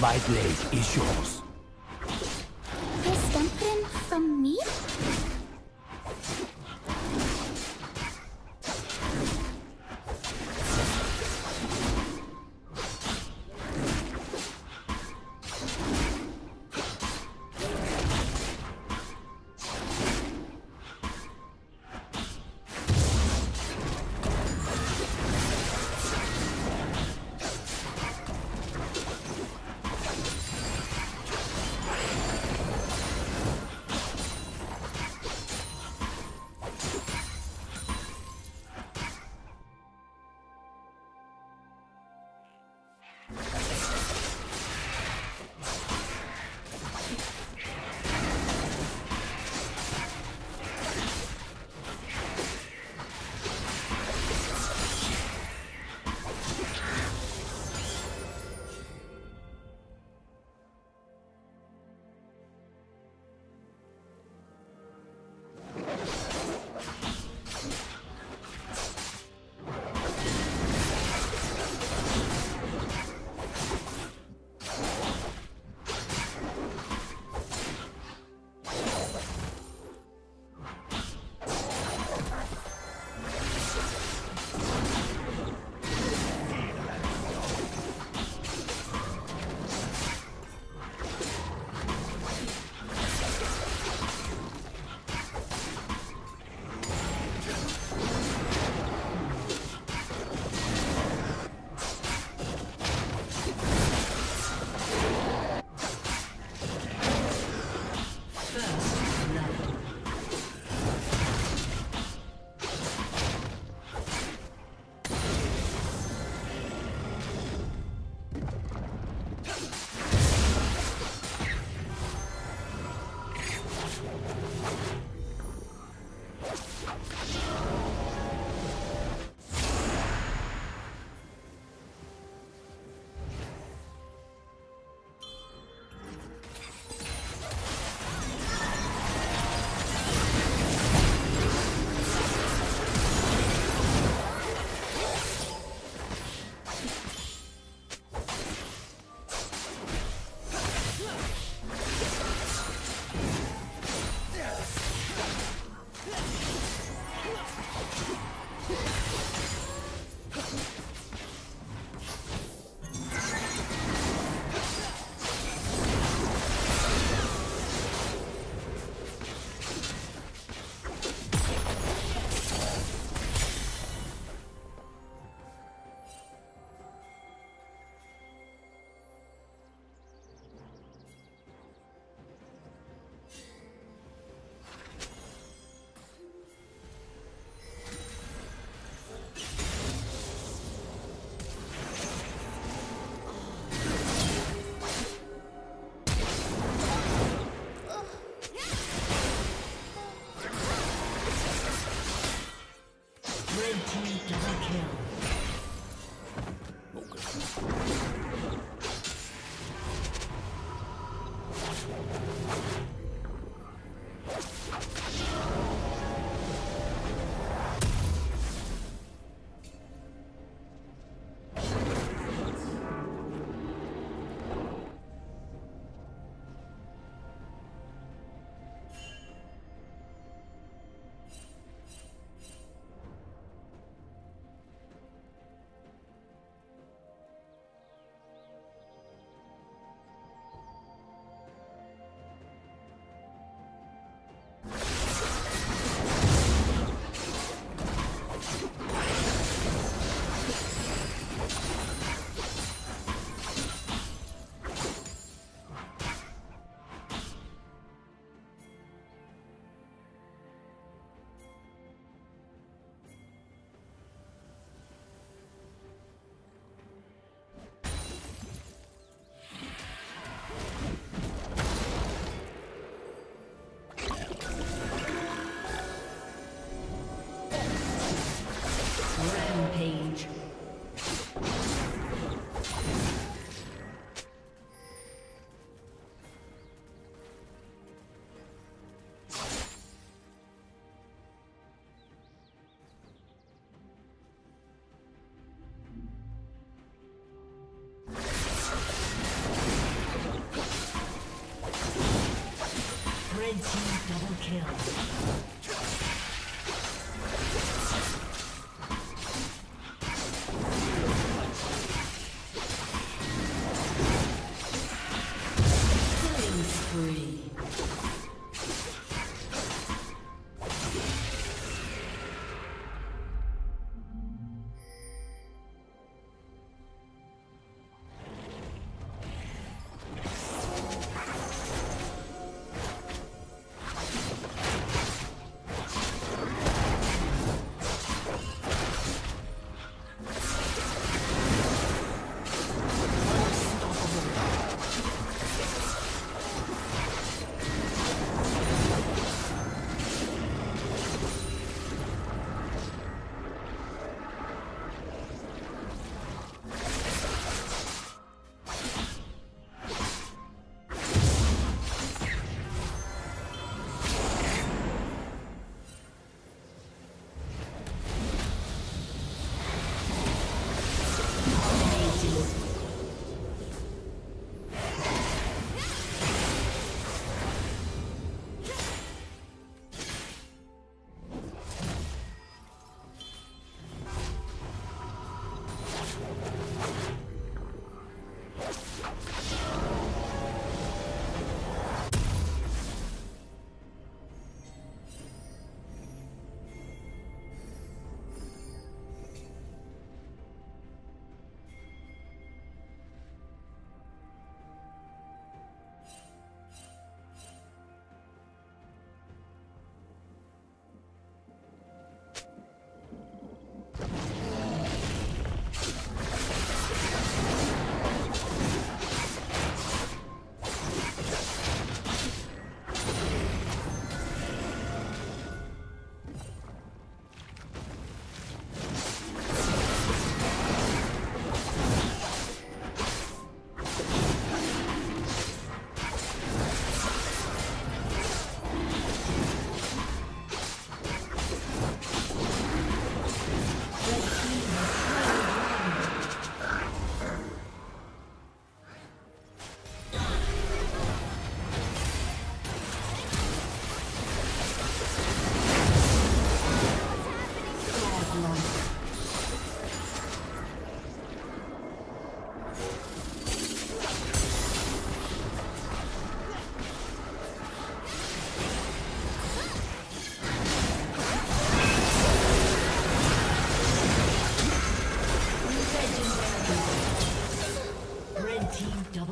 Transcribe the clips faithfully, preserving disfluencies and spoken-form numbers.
My blade is yours. The something from me? Red team double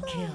kill.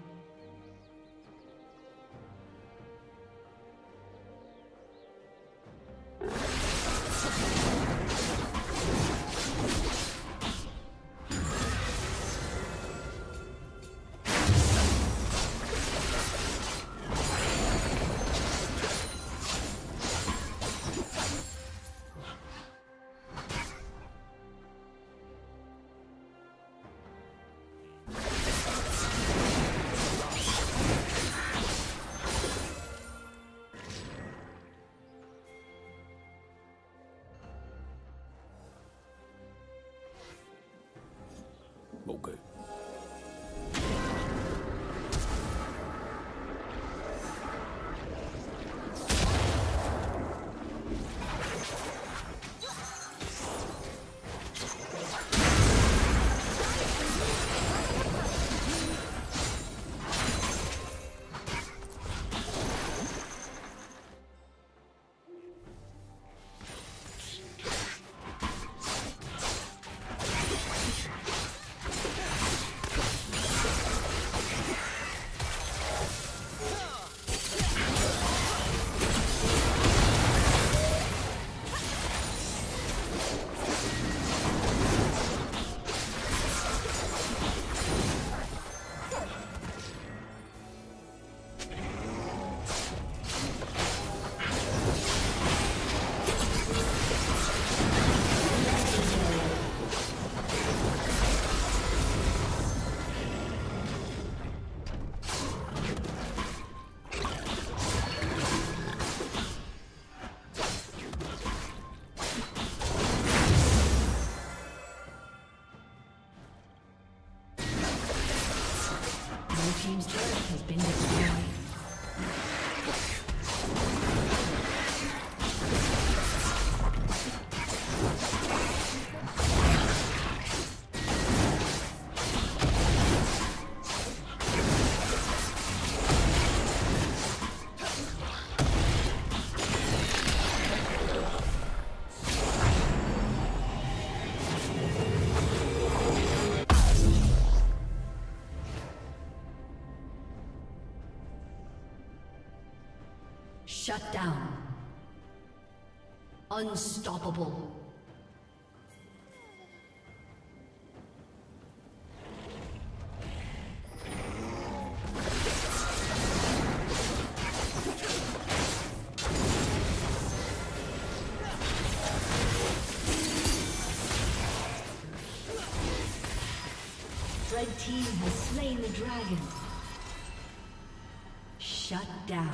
Okay. Team's turret has been destroyed. Shut down. Unstoppable. Red team has slain the dragon. Shut down.